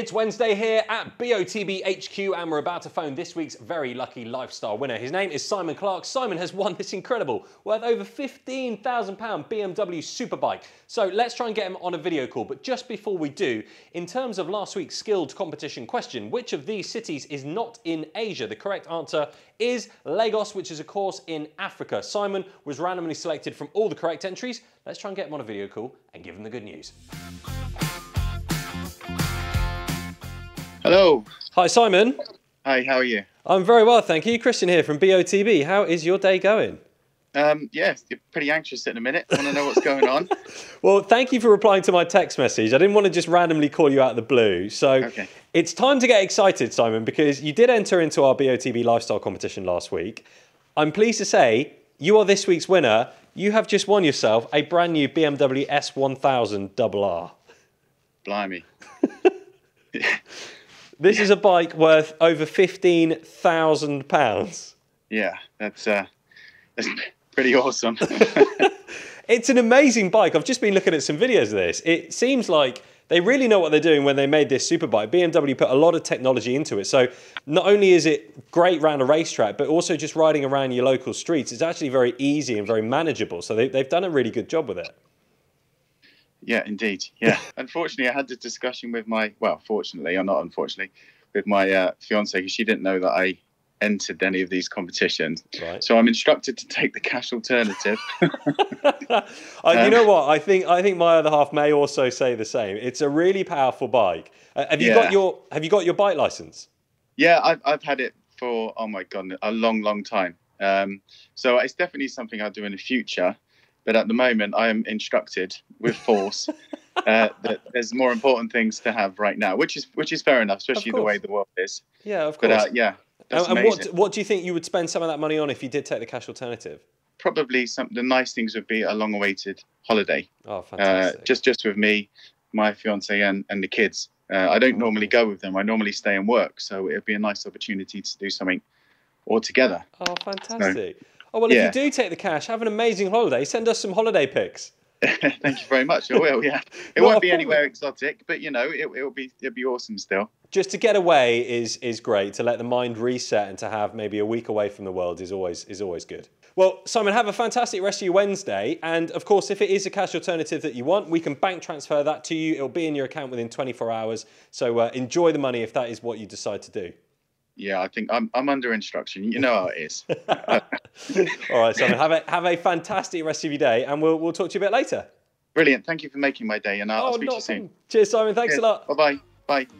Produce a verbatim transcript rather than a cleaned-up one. It's Wednesday here at B O T B H Q, and we're about to phone this week's very lucky lifestyle winner. His name is Simon Clarke. Simon has won this incredible, worth over fifteen thousand pounds B M W Superbike. So let's try and get him on a video call. But just before we do, in terms of last week's skilled competition question, which of these cities is not in Asia? The correct answer is Lagos, which is of course in Africa. Simon was randomly selected from all the correct entries. Let's try and get him on a video call and give him the good news. Hello. Hi, Simon. Hi, how are you? I'm very well, thank you. Christian here from B O T B. How is your day going? Um, yes, you're pretty anxious at the minute. I want to know what's going on. Well, thank you for replying to my text message. I didn't want to just randomly call you out of the blue. So okay. It's time to get excited, Simon, because you did enter into our B O T B lifestyle competition last week. I'm pleased to say you are this week's winner. You have just won yourself a brand new B M W S one thousand R R. Blimey. This yeah. is a bike worth over fifteen thousand pounds. Yeah, that's, uh, that's pretty awesome. It's an amazing bike. I've just been looking at some videos of this. It seems like they really know what they're doing when they made this superbike. B M W put a lot of technology into it. So not only is it great around a racetrack, but also just riding around your local streets. It's actually very easy and very manageable. So they, they've done a really good job with it. Yeah, indeed. Yeah. Unfortunately, I had this discussion with my, well, fortunately or not unfortunately, with my uh, fiancée, because she didn't know that I entered any of these competitions. Right. So I'm instructed to take the cash alternative. uh, um, you know what? I think I think my other half may also say the same. It's a really powerful bike. Uh, have you yeah. got your Have you got your bike license? Yeah, I've I've had it for oh my god, a long, long time. Um, so it's definitely something I'll do in the future. But at the moment, I am instructed with force uh, that there's more important things to have right now, which is which is fair enough, especially the way the world is. Yeah, of course. But, uh, yeah, that's and, and what what do you think you would spend some of that money on if you did take the cash alternative? Probably some the nice things would be a long-awaited holiday. Oh, fantastic! Uh, just just with me, my fiance, and and the kids. Uh, I don't oh. normally go with them. I normally stay and work, so it'd be a nice opportunity to do something all together. Oh, fantastic! So, Oh, well, yeah. if you do take the cash, have an amazing holiday. Send us some holiday pics. Thank you very much. I will, yeah. It won't be anywhere exotic, but, you know, it, it'll be it'll be awesome still. Just to get away is is great. To let the mind reset and to have maybe a week away from the world is always is always good. Well, Simon, have a fantastic rest of your Wednesday. And, of course, if it is a cash alternative that you want, we can bank transfer that to you. It'll be in your account within twenty-four hours. So uh, enjoy the money if that is what you decide to do. Yeah, I think I'm, I'm under instruction. You know how it is. All right, Simon, have a, have a fantastic rest of your day, and we'll, we'll talk to you a bit later. Brilliant. Thank you for making my day, and I'll, oh, I'll speak to you soon. Cheers, Simon. Thanks Cheers. a lot. Bye-bye. Bye. -bye. Bye.